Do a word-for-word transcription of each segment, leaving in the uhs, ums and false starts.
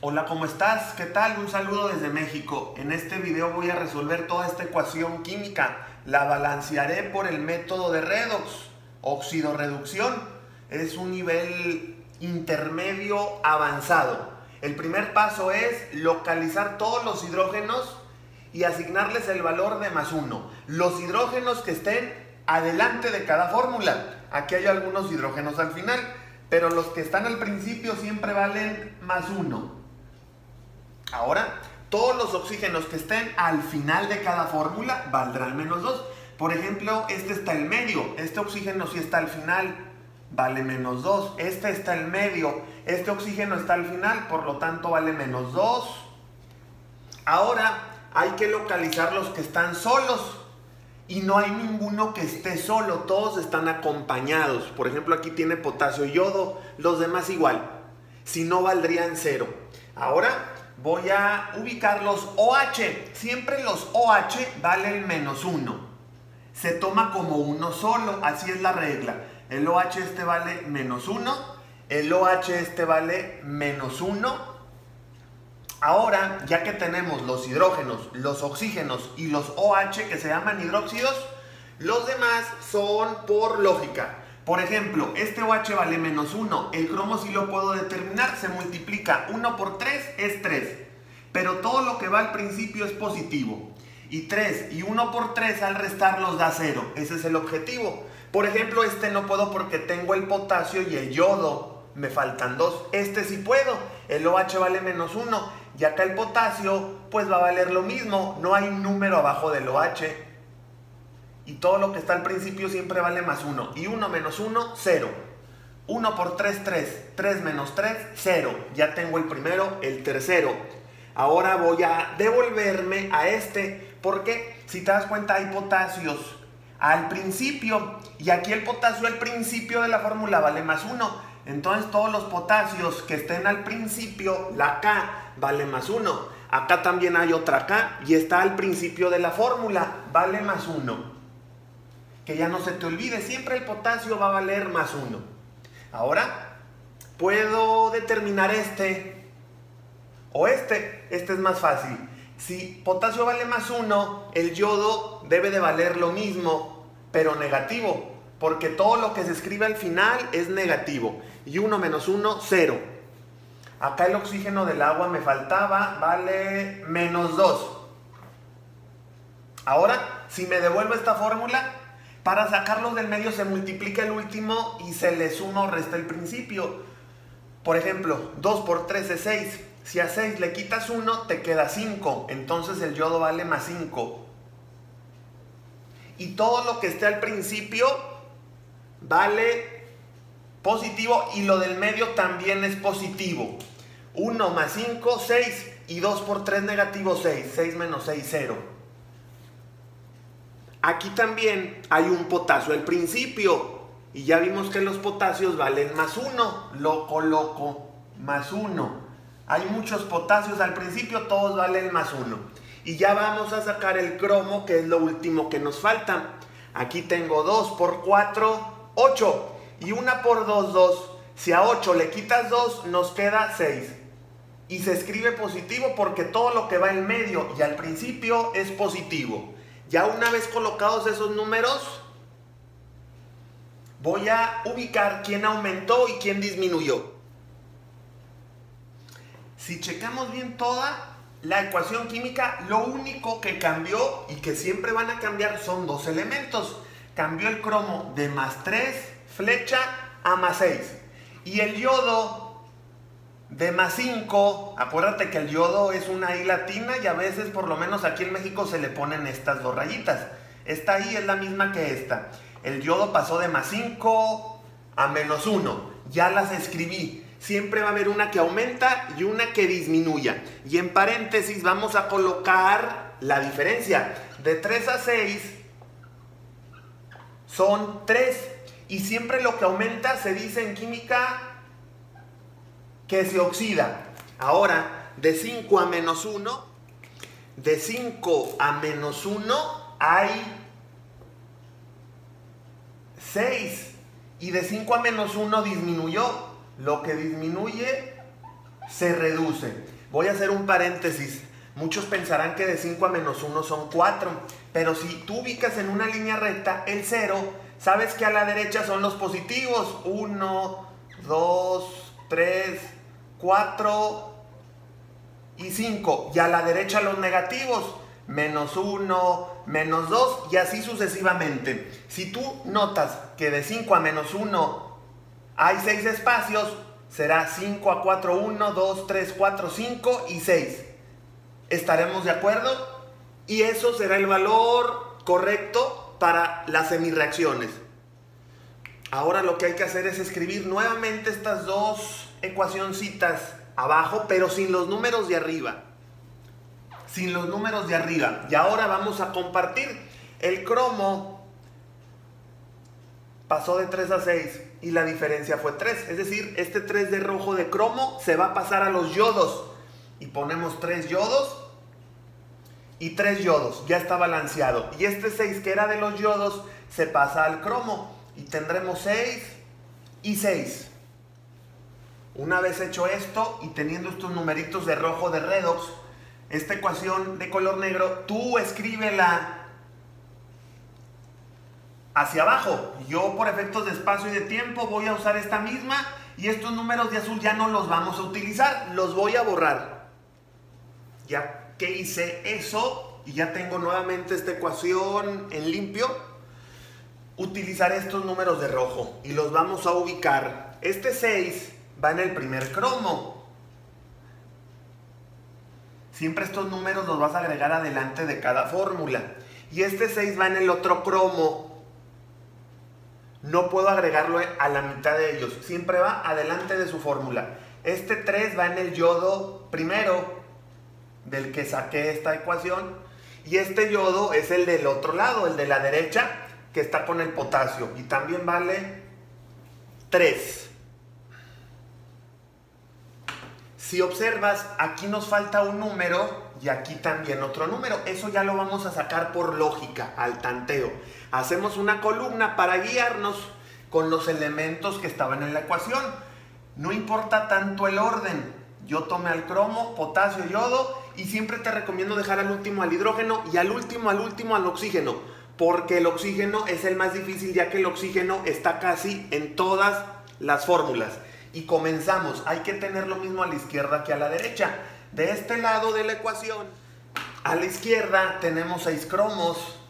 Hola, ¿cómo estás? ¿Qué tal? Un saludo desde México. En este video voy a resolver toda esta ecuación química. La balancearé por el método de redox, oxidorreducción. Es un nivel intermedio avanzado. El primer paso es localizar todos los hidrógenos y asignarles el valor de más uno. Los hidrógenos que estén adelante de cada fórmula. Aquí hay algunos hidrógenos al final, pero los que están al principio siempre valen más uno. Ahora, todos los oxígenos que estén al final de cada fórmula valdrán menos dos. Por ejemplo, este está en medio. Este oxígeno sí está al final, vale menos dos. Este está en medio. Este oxígeno está al final, por lo tanto vale menos dos. Ahora, hay que localizar los que están solos. Y no hay ninguno que esté solo. Todos están acompañados. Por ejemplo, aquí tiene potasio y yodo. Los demás igual. Si no, valdrían cero. Ahora voy a ubicar los OH. Siempre los OH valen menos uno. Se toma como uno solo, así es la regla. El OH este vale menos uno. El OH este vale menos uno. Ahora, ya que tenemos los hidrógenos, los oxígenos y los OH que se llaman hidróxidos, los demás son por lógica. Por ejemplo, este OH vale menos uno, el cromo sí lo puedo determinar, se multiplica uno por tres es tres, pero todo lo que va al principio es positivo, y tres y uno por tres al restarlos da cero, ese es el objetivo. Por ejemplo, este no puedo porque tengo el potasio y el yodo, me faltan dos, este sí puedo, el OH vale menos uno, y acá el potasio pues va a valer lo mismo, no hay número abajo del OH. Y todo lo que está al principio siempre vale más uno. Y uno menos uno, cero. uno por tres, tres. tres menos tres, cero. Ya tengo el primero, el tercero. Ahora voy a devolverme a este. Porque si te das cuenta hay potasios al principio. Y aquí el potasio al principio de la fórmula vale más uno. Entonces todos los potasios que estén al principio, la K vale más uno. Acá también hay otra K y está al principio de la fórmula. Vale más uno. Que ya no se te olvide, siempre el potasio va a valer más uno. Ahora, puedo determinar este o este. Este es más fácil. Si potasio vale más uno, el yodo debe de valer lo mismo, pero negativo. Porque todo lo que se escribe al final es negativo. Y uno menos uno, cero. Acá el oxígeno del agua me faltaba, vale menos dos. Ahora, si me devuelvo esta fórmula, para sacarlos del medio se multiplica el último y se le suma o resta el principio. Por ejemplo, dos por tres es seis. Si a seis le quitas uno, te queda cinco. Entonces el yodo vale más cinco. Y todo lo que esté al principio vale positivo y lo del medio también es positivo. uno más cinco, seis. Y dos por tres negativo, seis. seis menos seis, cero. Aquí también hay un potasio al principio y ya vimos que los potasios valen más uno. Loco, loco, más uno. Hay muchos potasios al principio, todos valen más uno. Y ya vamos a sacar el cromo, que es lo último que nos falta. Aquí tengo dos por cuatro, ocho. Y una por dos, dos. Si a ocho le quitas dos, nos queda seis. Y se escribe positivo porque todo lo que va en medio y al principio es positivo. Ya una vez colocados esos números, voy a ubicar quién aumentó y quién disminuyó. Si checamos bien toda la ecuación química, lo único que cambió y que siempre van a cambiar son dos elementos. Cambió el cromo de más tres, flecha, a más seis. Y el yodo de más cinco... Acuérdate que el yodo es una I latina y a veces, por lo menos aquí en México, se le ponen estas dos rayitas. Esta I es la misma que esta. El yodo pasó de más cinco a menos uno. Ya las escribí. Siempre va a haber una que aumenta y una que disminuya. Y en paréntesis vamos a colocar la diferencia. De tres a seis son tres. Y siempre lo que aumenta se dice en química que se oxida. Ahora, de cinco a menos uno, de cinco a menos uno hay seis. Y de cinco a menos uno disminuyó. Lo que disminuye se reduce. Voy a hacer un paréntesis. Muchos pensarán que de cinco a menos uno son cuatro, pero si tú ubicas en una línea recta el cero, sabes que a la derecha son los positivos. uno, dos, tres, cuatro y cinco. Y a la derecha los negativos. menos uno, menos dos y así sucesivamente. Si tú notas que de cinco a menos uno hay seis espacios, será cinco a cuatro, uno, dos, tres, cuatro, cinco y seis. ¿Estaremos de acuerdo? Y eso será el valor correcto para las semirreacciones. Ahora lo que hay que hacer es escribir nuevamente estas dos ecuacioncitas abajo, pero sin los números de arriba. Sin los números de arriba. Y ahora vamos a compartir. El cromo pasó de tres a seis y la diferencia fue tres. Es decir, este tres de rojo de cromo se va a pasar a los yodos. Y ponemos tres yodos y tres yodos. Ya está balanceado. Y este seis que era de los yodos se pasa al cromo. Y tendremos seis y seis. Una vez hecho esto y teniendo estos numeritos de rojo de redox, esta ecuación de color negro, tú escríbela hacia abajo. Yo por efectos de espacio y de tiempo voy a usar esta misma y estos números de azul ya no los vamos a utilizar, los voy a borrar. Ya que hice eso y ya tengo nuevamente esta ecuación en limpio, utilizaré estos números de rojo y los vamos a ubicar. Este seis va en el primer cromo. Siempre estos números los vas a agregar adelante de cada fórmula. Y este seis va en el otro cromo. No puedo agregarlo a la mitad de ellos. Siempre va adelante de su fórmula. Este tres va en el yodo primero, del que saqué esta ecuación. Y este yodo es el del otro lado, el de la derecha, que está con el potasio. Y también vale tres. Si observas, aquí nos falta un número y aquí también otro número. Eso ya lo vamos a sacar por lógica, al tanteo. Hacemos una columna para guiarnos con los elementos que estaban en la ecuación. No importa tanto el orden. Yo tomé al cromo, potasio, yodo y siempre te recomiendo dejar al último al hidrógeno y al último, al último al oxígeno. Porque el oxígeno es el más difícil ya que el oxígeno está casi en todas las fórmulas. Y comenzamos, hay que tener lo mismo a la izquierda que a la derecha. De este lado de la ecuación, a la izquierda tenemos seis cromos.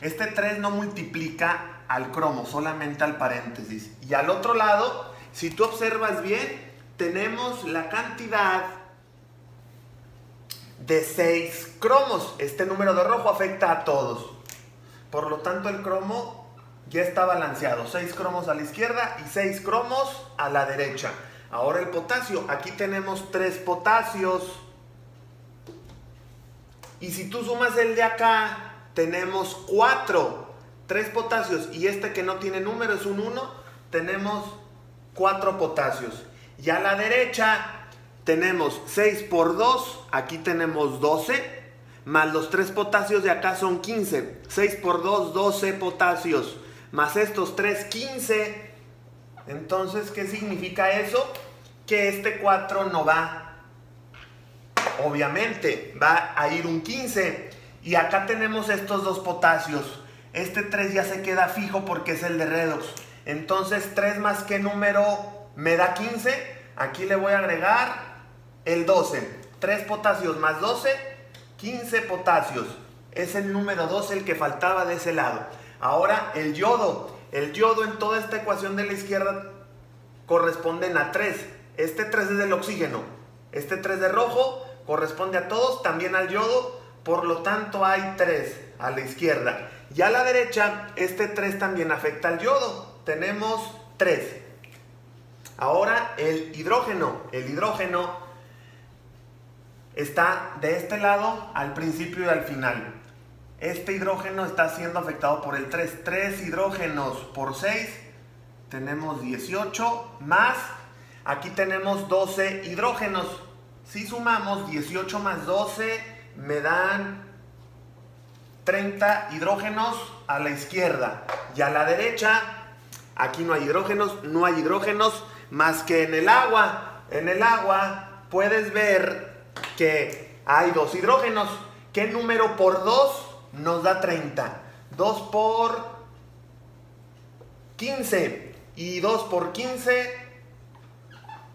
Este tres no multiplica al cromo, solamente al paréntesis. Y al otro lado, si tú observas bien, tenemos la cantidad de seis cromos. Este número de rojo afecta a todos. Por lo tanto, el cromo ya está balanceado, seis cromos a la izquierda y seis cromos a la derecha. Ahora el potasio, aquí tenemos tres potasios. Y si tú sumas el de acá, tenemos cuatro. tres potasios y este que no tiene número es un uno, tenemos cuatro potasios. Y a la derecha tenemos seis por dos, aquí tenemos doce, más los tres potasios de acá son quince. seis por dos, doce potasios. Más estos tres, quince. Entonces, ¿qué significa eso? Que este cuatro no va. Obviamente, va a ir un quince. Y acá tenemos estos dos potasios. Este tres ya se queda fijo porque es el de redox. Entonces, tres más qué número me da quince. Aquí le voy a agregar el doce. tres potasios más doce, quince potasios. Es el número doce el que faltaba de ese lado. Ahora el yodo, el yodo en toda esta ecuación de la izquierda corresponden a tres, este tres es del oxígeno, este tres de rojo corresponde a todos, también al yodo, por lo tanto hay tres a la izquierda. Y a la derecha este tres también afecta al yodo, tenemos tres. Ahora el hidrógeno, el hidrógeno está de este lado al principio y al final. Este hidrógeno está siendo afectado por el tres. tres hidrógenos por seis. Tenemos dieciocho más. Aquí tenemos doce hidrógenos. Si sumamos dieciocho más doce me dan treinta hidrógenos a la izquierda. Y a la derecha, aquí no hay hidrógenos, no hay hidrógenos más que en el agua. en el agua puedes ver que hay dos hidrógenos. ¿Qué número por dos nos da treinta? dos por quince y dos por quince,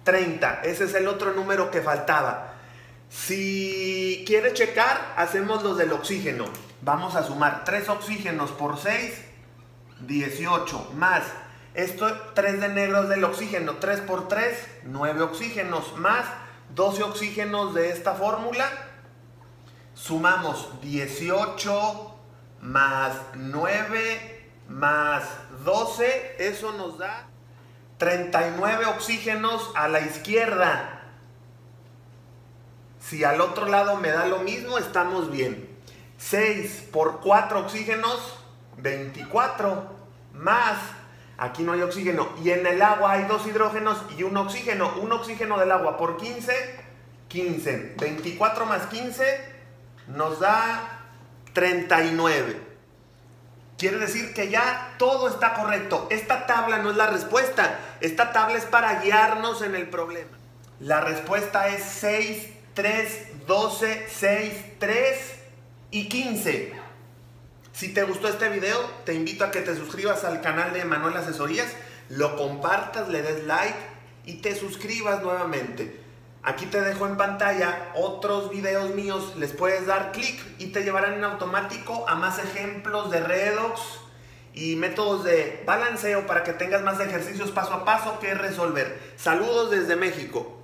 treinta. Ese es el otro número que faltaba. Si quieres checar, hacemos los del oxígeno. Vamos a sumar tres oxígenos por seis, dieciocho, más esto, tres de negros del oxígeno, tres por tres, nueve oxígenos, más doce oxígenos de esta fórmula. Sumamos dieciocho más nueve más doce, eso nos da treinta y nueve oxígenos a la izquierda. Si al otro lado me da lo mismo, estamos bien. seis por cuatro oxígenos, veinticuatro, más, aquí no hay oxígeno, y en el agua hay dos hidrógenos y un oxígeno. Un oxígeno del agua por quince, quince. veinticuatro más quince nos da treinta y nueve. Quiere decir que ya todo está correcto. Esta tabla no es la respuesta. Esta tabla es para guiarnos en el problema. La respuesta es seis, tres, doce, seis, tres y quince. Si te gustó este video, te invito a que te suscribas al canal de Emmanuel Asesorías, lo compartas, le des like y te suscribas nuevamente. Aquí te dejo en pantalla otros videos míos, les puedes dar clic y te llevarán en automático a más ejemplos de redox y métodos de balanceo para que tengas más ejercicios paso a paso que resolver. Saludos desde México.